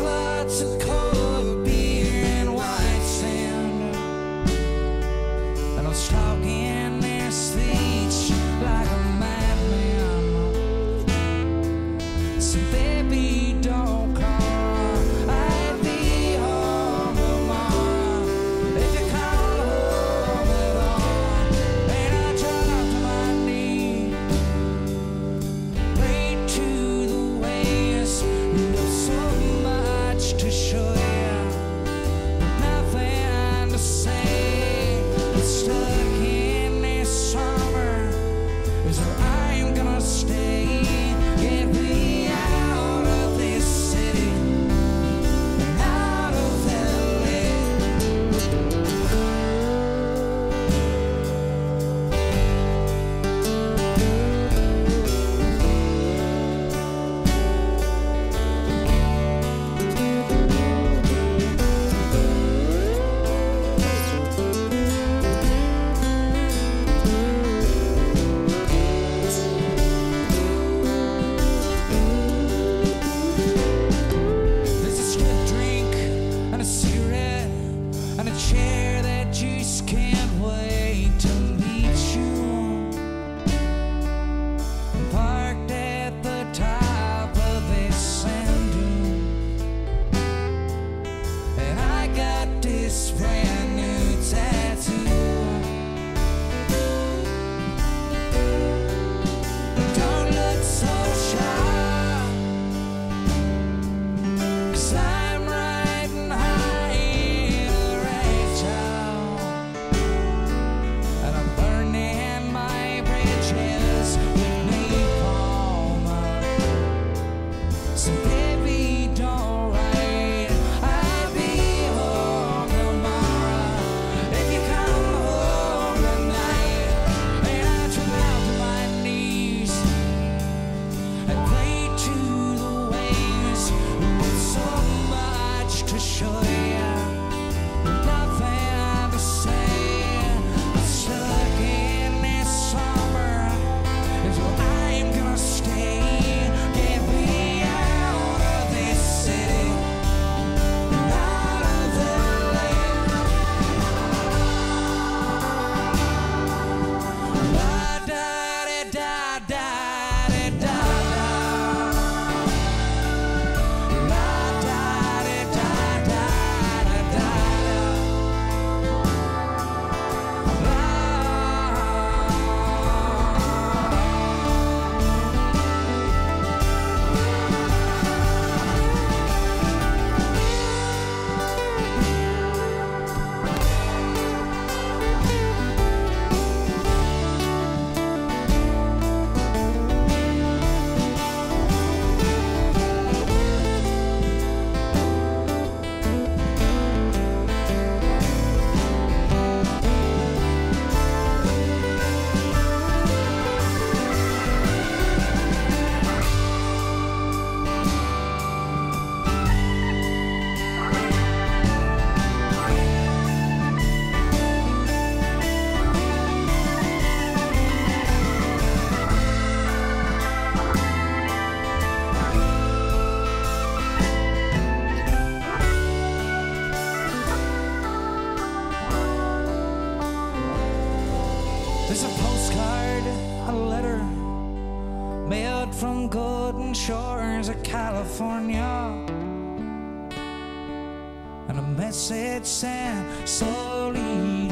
likes lots of cold beer and white sand. And I'll stalk in their speech like a madman. So baby, don't call I'll be home tomorrow. If you call home at all, and I drop to my knee, pray to the waves. You know so much to show you, but nothing to say. It's stuck in this summer, is where I am gonna stay. Get me out of this city and out of Just can't wait to meet you. I'm parked at the top of this sand dune, and I got this brand new tattoo. Don't look so shy, 'cause I'm riding high in the ragtime. Burning my bridges with napalm. So baby, don't write I'll be home tomorrow. If you come home tonight, and I drop to my knees and pray to the waves. There's so much to show you, but nothing to say. Stuck in this summer is where I am gonna stay. Get me out of this city and out of the lane. La-da-da-da-da-da-da. La-da-da-da-da-da-da. There's a postcard, a letter, mailed from Golden Shores of California, and a message sent slowly